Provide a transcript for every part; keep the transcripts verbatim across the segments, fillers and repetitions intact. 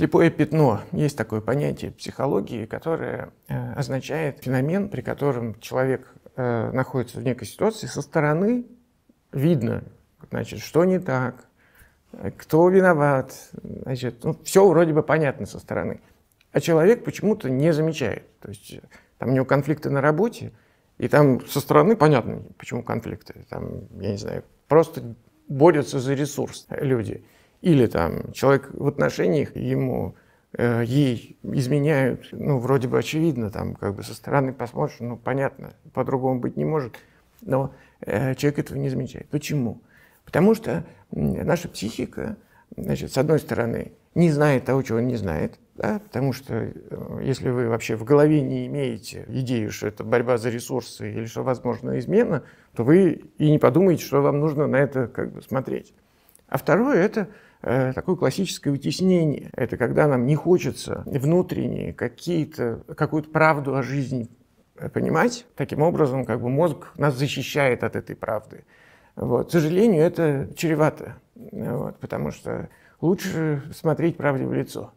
Слепое пятно. Есть такое понятие в психологии, которое означает феномен, при котором человек находится в некой ситуации, со стороны видно, значит, что не так, кто виноват, значит, ну, все вроде бы понятно со стороны. А человек почему-то не замечает. То есть там у него конфликты на работе, и там со стороны понятно, почему конфликты. Там, я не знаю, просто борются за ресурс люди. Или там человек в отношениях, ему, э, ей изменяют, ну, вроде бы очевидно, там, как бы со стороны посмотришь, ну, понятно, по-другому быть не может, но э, человек этого не замечает. Почему? Потому что наша психика, значит, с одной стороны, не знает того, чего не знает, да? Потому что если вы вообще в голове не имеете идею, что это борьба за ресурсы или что возможна измена, то вы и не подумаете, что вам нужно на это как бы смотреть. А второе – это э, такое классическое вытеснение. Это когда нам не хочется внутренне какие-то, какую-то правду о жизни понимать. Таким образом, как бы мозг нас защищает от этой правды. Вот. К сожалению, это чревато, вот, потому что лучше смотреть правде в лицо.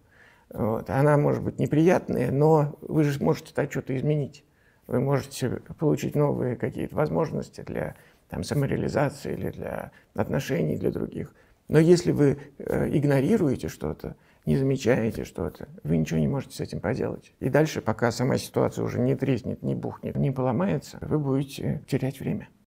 Вот. Она может быть неприятная, но вы же можете так что-то изменить. Вы можете получить новые какие-то возможности для там, самореализации или для отношений, для других. Но если вы э, игнорируете что-то, не замечаете что-то, вы ничего не можете с этим поделать. И дальше, пока сама ситуация уже не треснет, не бухнет, не поломается, вы будете терять время.